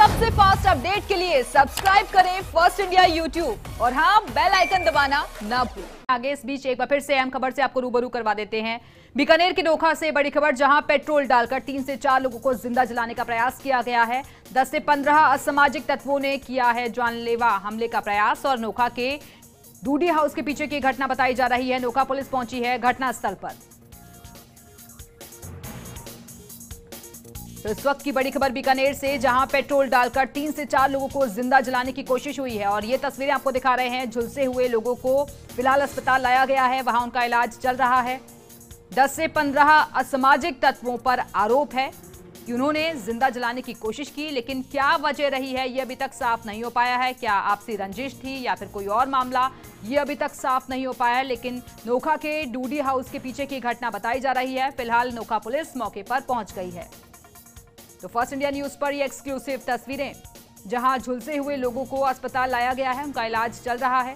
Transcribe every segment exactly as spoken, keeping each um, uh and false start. सबसे fast update के लिए सब्सक्राइब करें फर्स्ट इंडिया यूट्यूब और हाँ बेल आइकन दबाना ना भूलें। आगे इस बीच एक बार फिर से अहम खबर से आपको रूबरू करवा देते हैं। बीकानेर के नोखा से बड़ी खबर, जहां पेट्रोल डालकर तीन से चार लोगों को जिंदा जलाने का प्रयास किया गया है। दस से पंद्रह असामाजिक तत्वों ने किया है जानलेवा हमले का प्रयास और नोखा के डूडी हाउस के पीछे की घटना बताई जा रही है। नोखा पुलिस पहुंची है घटनास्थल पर। तो इस वक्त की बड़ी खबर बीकानेर से, जहां पेट्रोल डालकर तीन से चार लोगों को जिंदा जलाने की कोशिश हुई है और ये तस्वीरें आपको दिखा रहे हैं। झुलसे हुए लोगों को फिलहाल अस्पताल लाया गया है, वहां उनका इलाज चल रहा है। दस से पंद्रह असामाजिक तत्वों पर आरोप है कि उन्होंने जिंदा जलाने की कोशिश की, लेकिन क्या वजह रही है ये अभी तक साफ नहीं हो पाया है। क्या आपसी रंजिश थी या फिर कोई और मामला, ये अभी तक साफ नहीं हो पाया है। लेकिन नोखा के डूडी हाउस के पीछे की घटना बताई जा रही है। फिलहाल नोखा पुलिस मौके पर पहुंच गई है। तो फर्स्ट इंडिया न्यूज पर ये एक्सक्लूसिव तस्वीरें, जहां झुलसे हुए लोगों को अस्पताल लाया गया है, उनका इलाज चल रहा है।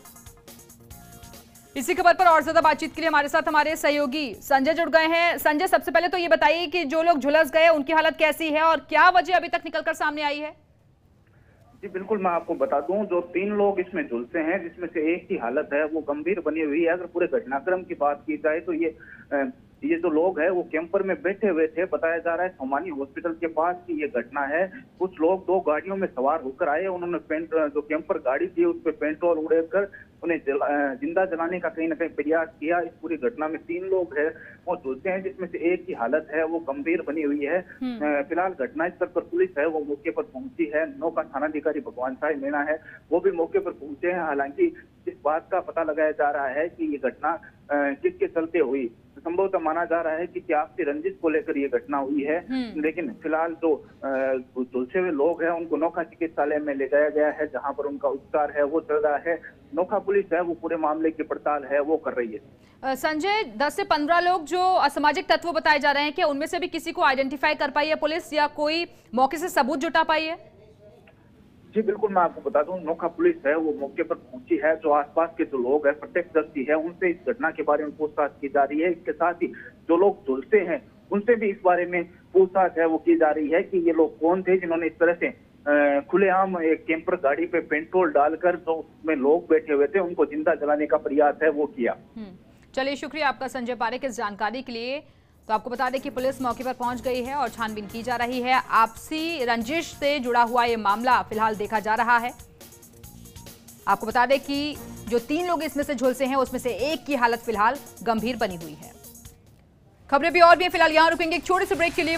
इसी खबर पर और ज्यादा बातचीत के लिए हमारे साथ हमारे सहयोगी संजय जुड़ गए हैं। संजय, सबसे पहले तो ये बताइए कि जो लोग झुलस गए उनकी हालत कैसी है और क्या वजह अभी तक निकलकर सामने आई है। जी बिल्कुल, मैं आपको बता दूं, जो तीन लोग इसमें झुलसे हैं जिसमें से एक की हालत है वो गंभीर बनी हुई है। अगर पूरे घटनाक्रम की बात की जाए तो ये ये जो लोग हैं वो कैंपर में बैठे हुए थे। बताया जा रहा है सोमानी हॉस्पिटल के पास की ये घटना है। कुछ लोग दो गाड़ियों में सवार होकर आए, उन्होंने पेंट जो कैंपर गाड़ी थी उस पर पेट्रोल उड़ेकर उन्हें जला, जिंदा जलाने का कहीं ना कहीं प्रयास किया। इस पूरी घटना में तीन लोग हैं वो झुलसे हैं, जिसमें से एक की हालत है वो गंभीर बनी हुई है। फिलहाल घटनास्थल पर पुलिस है वो मौके पर पहुंची है। नौका थानाधिकारी भगवान साई मीणा है वो भी मौके पर पहुंचे हैं। हालांकि इस बात का पता लगाया जा रहा है कि ये घटना किसके चलते हुई, संभवतः माना जा रहा है कि क्या आपसी रंजिश को लेकर ये घटना हुई है। लेकिन फिलहाल जो झुलसे हुए लोग हैं उनको नोखा चिकित्सालय में ले जाया गया है, जहां पर उनका उपचार है वो चल रहा है। नोखा पुलिस है वो पूरे मामले की पड़ताल है वो कर रही है। संजय, दस से पंद्रह लोग जो असामाजिक तत्व बताए जा रहे हैं, क्या उनमें से भी किसी को आइडेंटिफाई कर पाई है पुलिस या कोई मौके से सबूत जुटा पाई है? जी बिल्कुल, मैं आपको बता दूं, नोखा पुलिस है वो मौके पर पहुंची है। जो आसपास के जो लोग हैं प्रत्यक्षदर्शी है उनसे इस घटना के बारे में पूछताछ की जा रही है। इसके साथ ही जो लोग झुलसे हैं उनसे भी इस बारे में पूछताछ है वो की जा रही है कि ये लोग कौन थे जिन्होंने इस तरह से खुलेआम एक कैंपर गाड़ी पे पेट्रोल डालकर जो उसमें लोग बैठे हुए थे उनको जिंदा जलाने का प्रयास है वो किया। चलिए, शुक्रिया आपका संजय पारेख इस जानकारी के लिए। तो आपको बता दें कि पुलिस मौके पर पहुंच गई है और छानबीन की जा रही है। आपसी रंजिश से जुड़ा हुआ ये मामला फिलहाल देखा जा रहा है। आपको बता दें कि जो तीन लोग इसमें से झुलसे हैं उसमें से एक की हालत फिलहाल गंभीर बनी हुई है। खबरें भी और भी फिलहाल यहां रुकेंगे एक छोटे से ब्रेक के लिए।